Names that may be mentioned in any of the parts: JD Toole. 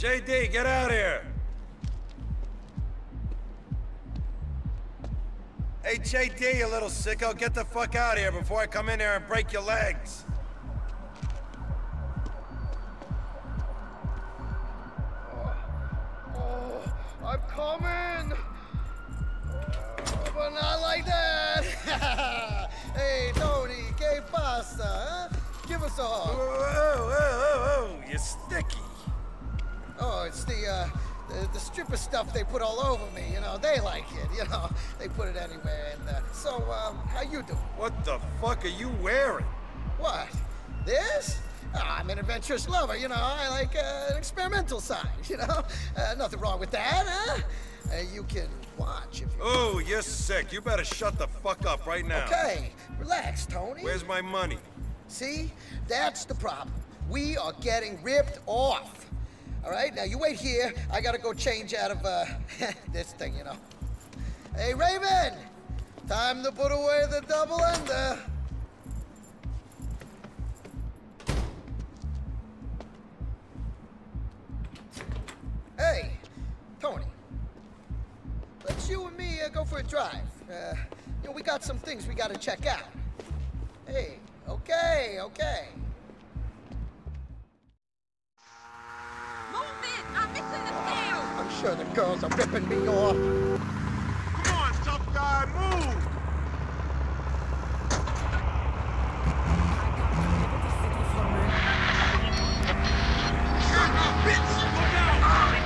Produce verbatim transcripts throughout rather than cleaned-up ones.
J D, get out here! Hey, J D, you little sicko, get the fuck out of here before I come in here and break your legs! Oh, oh I'm coming! Oh, but not like that! Hey, Tony, que pasa, huh? Give us a hug! Oh, oh, oh, oh, you're sticky! Oh, it's the, uh, the, the stripper stuff they put all over me, you know, they like it, you know, they put it anywhere, and, uh, so, um, how you doing? What the fuck are you wearing? What? This? Oh, I'm an adventurous lover, you know, I like, uh, an experimental side, you know, uh, nothing wrong with that, huh? Uh, you can watch if you Oh, want. You're sick, you better shut the fuck up right now. Okay, relax, Tony. Where's my money? See? That's the problem. We are getting ripped off. All right, now you wait here. I gotta go change out of uh, this thing, you know. Hey, Raven! Time to put away the double under. Hey, Tony. Let's you and me uh, go for a drive. Uh, you know, we got some things we gotta check out. Hey, okay, okay. I'm sure the girls are ripping me off. Come on, tough guy, move! Shut up, bitch! Look out!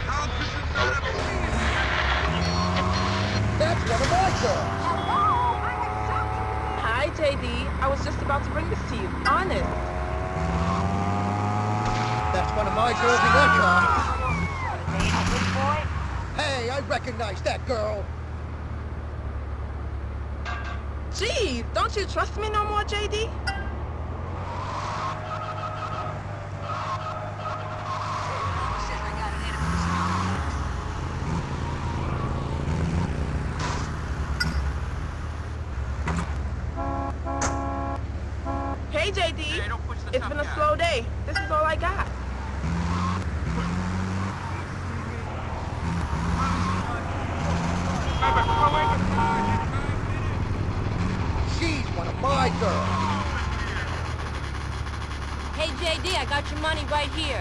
How could you not have seen it? That's one of my girls! Hello, I'm excited! Hi, J D. I was just about to bring this to you. Honest. That's one of my girls in that car. Hey, I recognize that girl. Gee, don't you trust me no more, J D? Hey, J D. Hey, don't push the it's been a down. Slow day. This is all I got. She's one of my girls. Hey, J D, I got your money right here.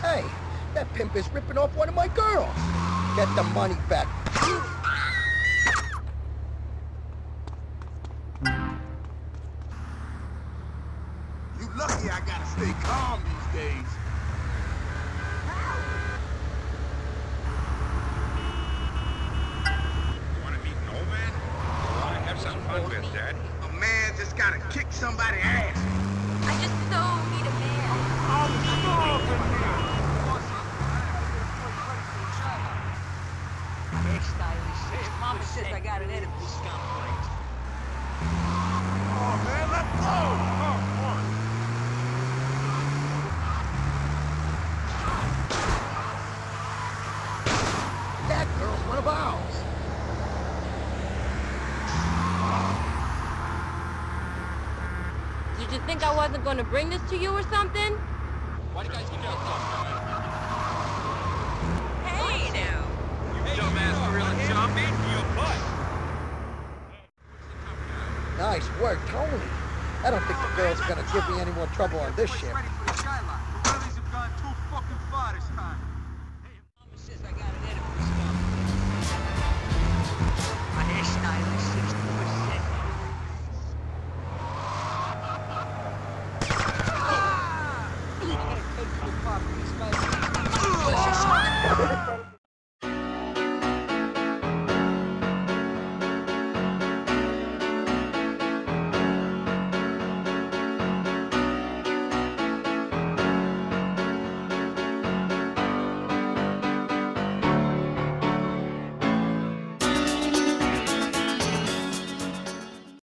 Hey, that pimp is ripping off one of my girls. Get the money back. You lucky I gotta stay calm these days. Somebody asked. I just so need a man. I'm starving here. Next time, Mama says I got an edible complex. Oh man, let's go! Come on. That girl's one of ours. Did you think I wasn't going to bring this to you or something? Why do you guys keep your thumb? Hey, now! You hey, dumbass gorilla jumping for your butt! Nice work, Tony. I don't think the girl's going to give me any more trouble on this ship.